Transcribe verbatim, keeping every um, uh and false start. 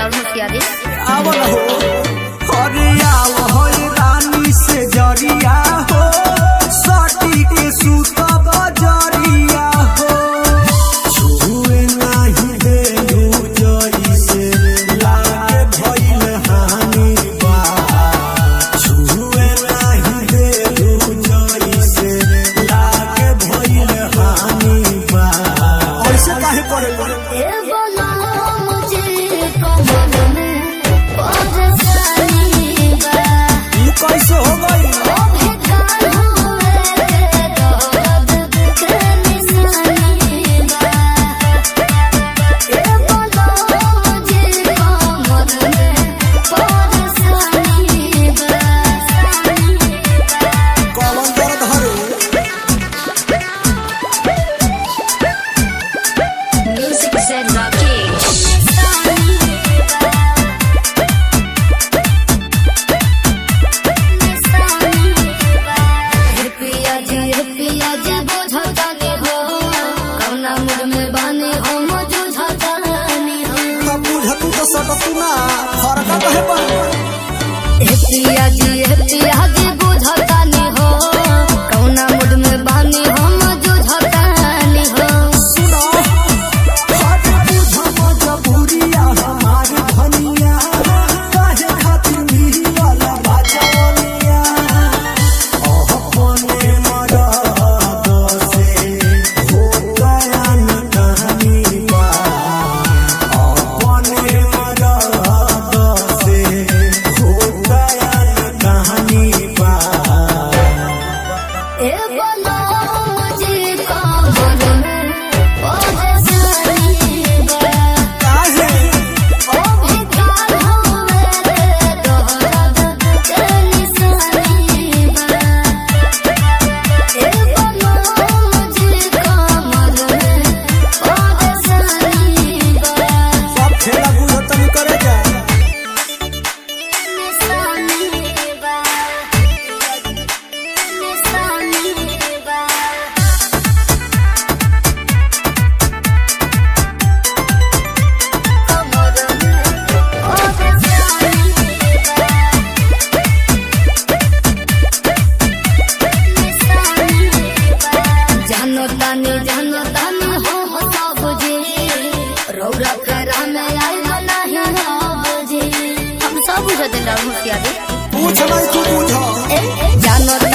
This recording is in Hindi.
जाऊँ मुस्कियादी आवल हो हरिया हो रानी से जरिया हो साटी के सूता बजरिया हो छुए नहीं दे दू जैसे लागे भइल हानि बा छुए नहीं दे दू जैसे लागे भइल हानि बा ऐसे काहे पड़े पिया जी पिया जी बुझता नहीं हो कौना मुड में बानी हम जुझता नहीं हो सुनो हाथ बुझो जबूरिया हमारी धनिया काहे खातिर मिली वाला बाजवनिया ओह कोने मरद से हो गया न कहानी बा ओह कोने मरद से हो गया जानो